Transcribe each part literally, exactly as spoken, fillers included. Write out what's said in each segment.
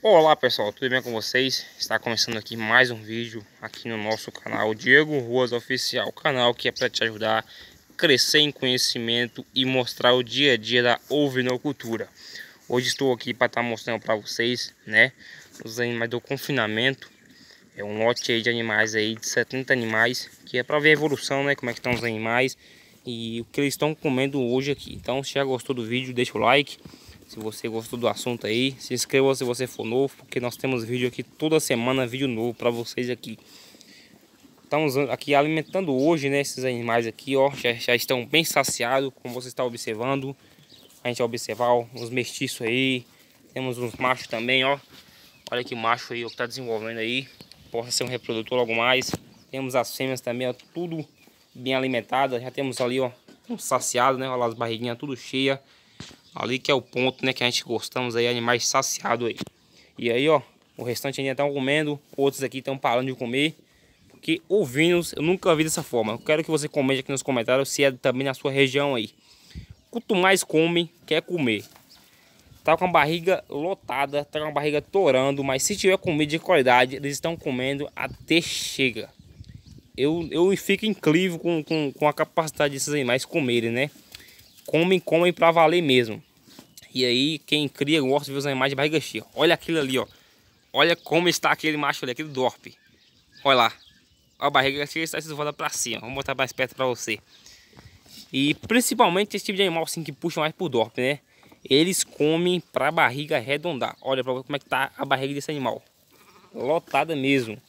Olá pessoal, tudo bem com vocês? Está começando aqui mais um vídeo aqui no nosso canal Diego Ruas Oficial, canal que é para te ajudar a crescer em conhecimento e mostrar o dia a dia da ovinocultura. Hoje estou aqui para estar mostrando para vocês, né, os animais do confinamento. É um lote aí de animais aí de setenta animais, que é para ver a evolução, né, como é que estão os animais e o que eles estão comendo hoje aqui. Então, se já gostou do vídeo, deixa o like. Se você gostou do assunto aí, se inscreva se você for novo, porque nós temos vídeo aqui toda semana, vídeo novo para vocês aqui. Estamos aqui alimentando hoje, né, esses animais aqui, ó, já, já estão bem saciados, como você está observando. A gente vai observar ó, os mestiços aí, temos uns machos também, ó. Olha que macho aí, ó, que está desenvolvendo aí, possa ser um reprodutor logo mais. Temos as fêmeas também, ó, tudo bem alimentada, já temos ali, ó, um saciado, né, olha lá as barriguinhas tudo cheia. Ali que é o ponto, né, que a gente gostamos aí, animais saciados aí. E aí, ó, o restante ainda estão comendo, outros aqui estão parando de comer. Porque ovinos, eu nunca vi dessa forma. Eu quero que você comente aqui nos comentários se é também na sua região aí. Quanto mais come, quer comer. Tá com a barriga lotada, tá com a barriga torando, mas se tiver comida de qualidade, eles estão comendo até chega. Eu, eu fico incrível com, com, com a capacidade desses animais comerem, né? Comem, comem pra valer mesmo. E aí, quem cria gosta de ver os animais de barriga cheia. Olha aquilo ali, ó. Olha como está aquele macho ali, aquele Dorp. Olha lá. A barriga cheia está se volta pra cima. Vou botar mais perto pra você. E principalmente esse tipo de animal assim que puxa mais pro Dorp, né? Eles comem pra barriga arredondar. Olha pra ver como é que tá a barriga desse animal. Lotada mesmo.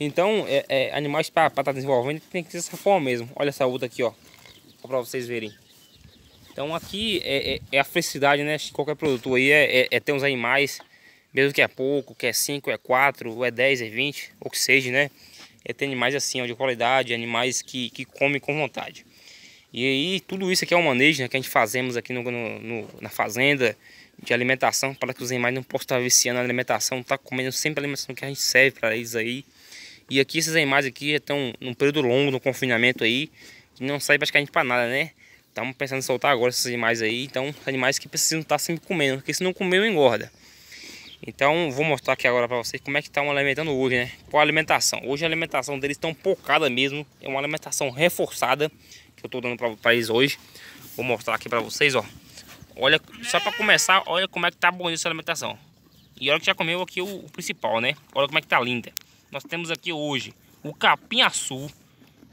Então, é, é, animais pra estar tá desenvolvendo tem que ser dessa forma mesmo. Olha essa outra aqui, ó. Só pra vocês verem. Então aqui é, é, é a felicidade, né? Qualquer produtor aí é, é, é ter uns animais, mesmo que é pouco, que é cinco, é quatro, ou é dez, é vinte, ou que seja, né? É ter animais assim, ó, de qualidade, animais que, que comem com vontade. E aí tudo isso aqui é um manejo, né, que a gente fazemos aqui no, no, no, na fazenda de alimentação, para que os animais não possam estar viciando a alimentação, tá comendo sempre a alimentação que a gente serve para eles aí. E aqui esses animais aqui já estão num período longo no confinamento aí, que não sai praticamente para nada, né? Estamos pensando em soltar agora esses animais aí. Então, animais que precisam estar sempre comendo, porque se não comer, engorda. Então, vou mostrar aqui agora para vocês como é que estão alimentando hoje, né? Qual a alimentação? Hoje a alimentação deles está um pocada mesmo. É uma alimentação reforçada que eu estou dando para eles hoje. Vou mostrar aqui para vocês, ó. Olha, só para começar, olha como é que tá bonita essa alimentação. E olha que já comeu aqui o, o principal, né? Olha como é que tá linda. Nós temos aqui hoje o capim-açu.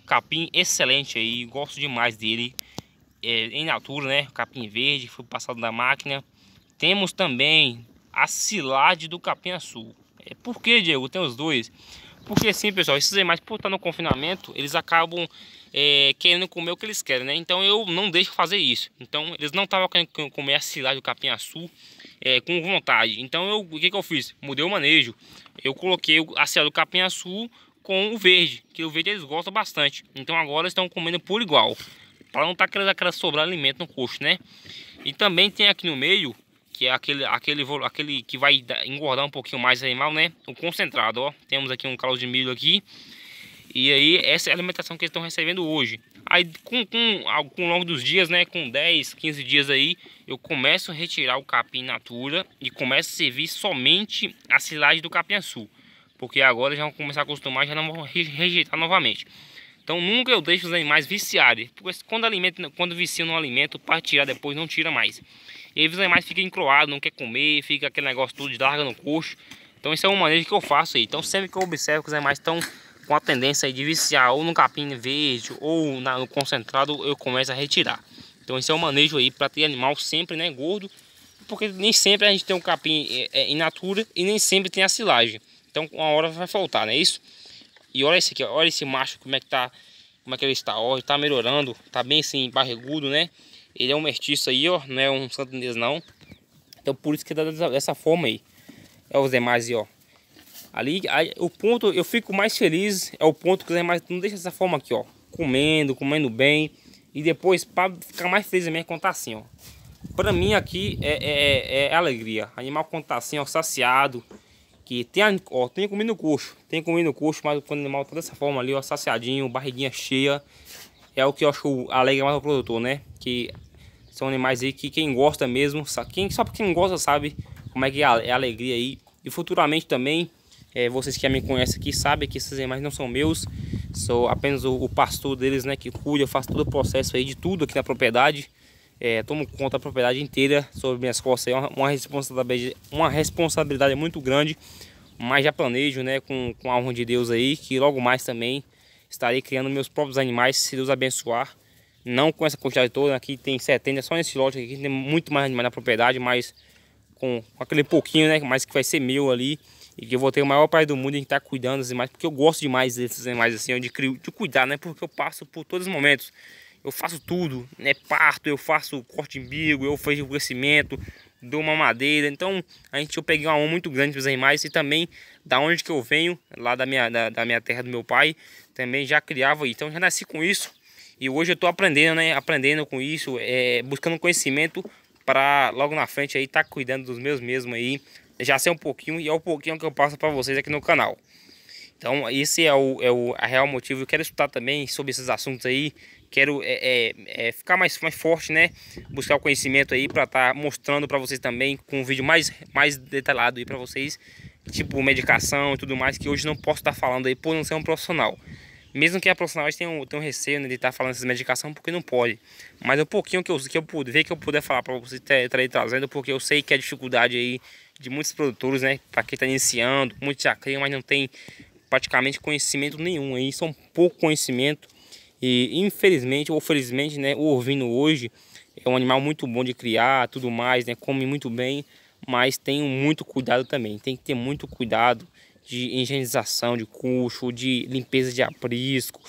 Capim excelente aí, gosto demais dele. É, em natura, né? Capim verde foi passado da máquina. Temos também a silade do capim-açu. É, por que, Diego? Tem os dois. Porque assim, pessoal, esses animais, por estar no confinamento, eles acabam é, querendo comer o que eles querem, né? Então eu não deixo fazer isso. Então eles não estavam querendo comer a silade do capim-açu é, com vontade. Então eu, o que, que eu fiz? Mudei o manejo. Eu coloquei a silade do capim-açu com o verde, que o verde eles gostam bastante. Então agora estão comendo por igual, para não estar tá aquela sobrar alimento no coxo, né? E também tem aqui no meio, que é aquele, aquele, aquele que vai engordar um pouquinho mais o animal, né? O concentrado, ó. Temos aqui um caldo de milho aqui. E aí, essa é a alimentação que eles estão recebendo hoje. Aí, com, com, com o longo dos dias, né? Com dez, quinze dias aí, eu começo a retirar o capim in natura e começo a servir somente a silagem do capim-açu. Porque agora já vão começar a acostumar, já não vão rejeitar novamente. Então nunca eu deixo os animais viciarem, porque quando, alimento, quando vicia no alimento, para tirar depois não tira mais. E aí os animais ficam encroados, não quer comer, fica aquele negócio tudo de larga no coxo. Então isso é um manejo que eu faço aí. Então sempre que eu observo que os animais estão com a tendência aí de viciar ou no capim verde ou na, no concentrado, eu começo a retirar. Então esse é um manejo aí para ter animal sempre, né, gordo, porque nem sempre a gente tem um capim é, é, in natura e nem sempre tem a silagem. Então uma hora vai faltar, não é isso? E olha esse aqui, olha esse macho, como é que tá, como é que ele está, ó, ele tá melhorando, tá bem assim, barrigudo, né? Ele é um mestiço aí, ó, não é um santandês não. Então por isso que dá dessa forma aí. É os demais aí, ó. Ali, aí, o ponto, eu fico mais feliz, é o ponto que os demais não deixam dessa forma aqui, ó. Comendo, comendo bem. E depois, pra ficar mais feliz mesmo, quando tá assim, ó. Pra mim aqui é, é, é alegria. Animal quando tá assim, ó, saciado. Que tem, ó, tem comido no coxo, tem comido no coxo, mas quando o animal tá dessa forma ali, ó, saciadinho, barriguinha cheia, é o que eu acho alegre mais o produtor, né? Que são animais aí que quem gosta mesmo, só quem, só quem gosta sabe como é que é a, é a alegria aí E futuramente também, é, vocês que já me conhecem aqui sabem que esses animais não são meus, sou apenas o, o pastor deles, né, que cuida, eu faço todo o processo aí de tudo aqui na propriedade, é, tomo conta da propriedade inteira sobre minhas costas, é uma, uma, responsabilidade, uma responsabilidade muito grande, mas já planejo, né, com, com a honra de Deus aí, que logo mais também estarei criando meus próprios animais, se Deus abençoar. Não com essa quantidade toda, aqui tem setenta, só nesse lote aqui tem muito mais animais na propriedade, mas com, com aquele pouquinho, né, mais que vai ser meu ali, e que eu vou ter o maior pai do mundo em estar cuidando dos animais, porque eu gosto demais desses animais assim, onde crio, de cuidar, né, porque eu passo por todos os momentos, eu faço tudo, né, parto, eu faço corte de umbigo, eu faço o crescimento, dou uma madeira, então a gente, eu peguei uma mão muito grande para os animais, e também da onde que eu venho, lá da minha, da, da minha terra do meu pai, também já criava, então já nasci com isso. E hoje eu tô aprendendo, né? Aprendendo com isso, é, buscando conhecimento para logo na frente aí tá cuidando dos meus mesmos aí. Já sei um pouquinho e é o pouquinho que eu passo para vocês aqui no canal. Então esse é o, é o a real motivo. Eu quero estudar também sobre esses assuntos aí. Quero é, é, é, ficar mais, mais forte, né? Buscar o conhecimento aí para tá mostrando para vocês também com um vídeo mais, mais detalhado aí para vocês. Tipo medicação e tudo mais que hoje não posso estar tá falando aí por não ser um profissional. Mesmo que a profissional tenha um, tenha um receio, né, de estar tá falando essas medicações, porque não pode. Mas é um pouquinho que eu, que eu puder, que eu puder falar para você estar trazendo, porque eu sei que é a dificuldade aí de muitos produtores, né? Para quem está iniciando, muitos já criam, mas não tem praticamente conhecimento nenhum aí, são pouco conhecimento. E infelizmente ou felizmente, né? O ovino hoje é um animal muito bom de criar, tudo mais, né? Come muito bem, mas tem muito cuidado também, tem que ter muito cuidado de higienização de coxo, de limpeza de aprisco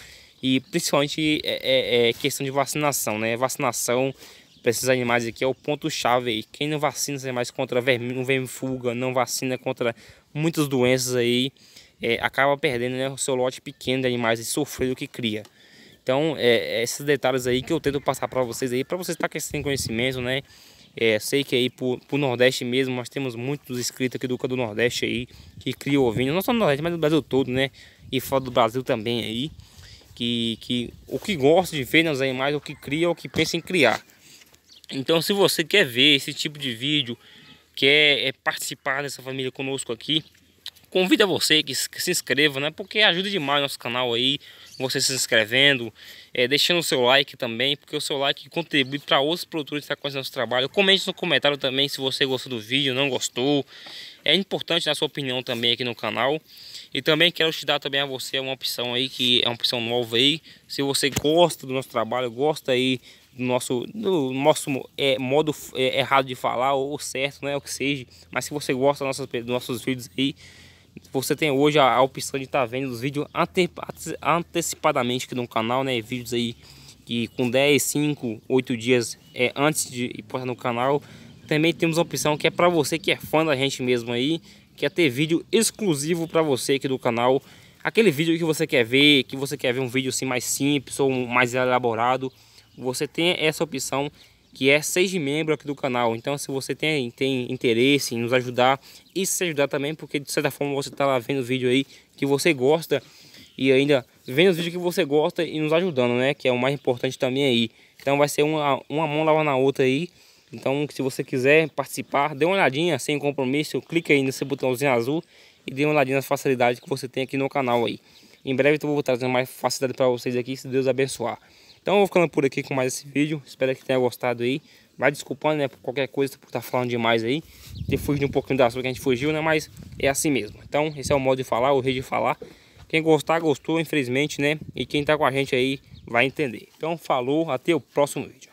e principalmente é, é, é questão de vacinação, né? Vacinação para esses animais aqui é o ponto-chave aí. Quem não vacina esses animais contra verme, verme-fuga, não vacina contra muitas doenças aí, é, acaba perdendo, né, o seu lote pequeno de animais e sofrendo o que cria. Então, é, esses detalhes aí que eu tento passar para vocês aí, para vocês estar crescendo conhecimento, né? É, sei que aí pro, pro Nordeste mesmo, nós temos muitos inscritos aqui do do Nordeste aí, que cria ovino, não só no Nordeste, mas no Brasil todo, né? E fora do Brasil também aí, que, que o que gosta de ver nos animais, o que cria, o que pensa em criar. Então se você quer ver esse tipo de vídeo, quer é, participar dessa família conosco aqui, convido a você que se inscreva, né? Porque ajuda demais o nosso canal aí, você se inscrevendo, é, deixando o seu like também, porque o seu like contribui para outros produtores que estão conhecendo o nosso trabalho. Comente no comentário também se você gostou do vídeo, não gostou. É importante dar sua opinião também aqui no canal. E também quero te dar também a você uma opção aí, que é uma opção nova aí. Se você gosta do nosso trabalho, gosta aí do nosso, do nosso é, modo é, errado de falar, ou certo, né? O que seja. Mas se você gosta dos nossos, dos nossos vídeos aí, você tem hoje a, a opção de estar tá vendo os vídeos ante, ante, antecipadamente aqui no canal, né? Vídeos aí que com dez, cinco, oito dias é, antes de ir postar no canal. Também temos a opção que é para você que é fã da gente mesmo aí, que é ter vídeo exclusivo para você aqui do canal. Aquele vídeo que você quer ver, que você quer ver um vídeo assim mais simples ou mais elaborado, você tem essa opção, que é seja membro aqui do canal. Então se você tem, tem interesse em nos ajudar e se ajudar também, porque de certa forma você está lá vendo o vídeo aí que você gosta e ainda vendo os vídeos que você gosta e nos ajudando, né, que é o mais importante também aí. Então vai ser uma, uma mão lavando na outra aí. Então se você quiser participar, dê uma olhadinha sem compromisso, clica aí nesse botãozinho azul e dê uma olhadinha nas facilidades que você tem aqui no canal aí. Em breve eu vou trazer mais facilidade para vocês aqui, se Deus abençoar. Então eu vou ficando por aqui com mais esse vídeo, espero que tenha gostado aí. Vai desculpando, né, por qualquer coisa, por estar falando demais aí, ter fugido um pouquinho da assunto que a gente fugiu, né, mas é assim mesmo. Então esse é o modo de falar, o rei de falar. Quem gostar, gostou, infelizmente, né, e quem tá com a gente aí vai entender. Então falou, até o próximo vídeo.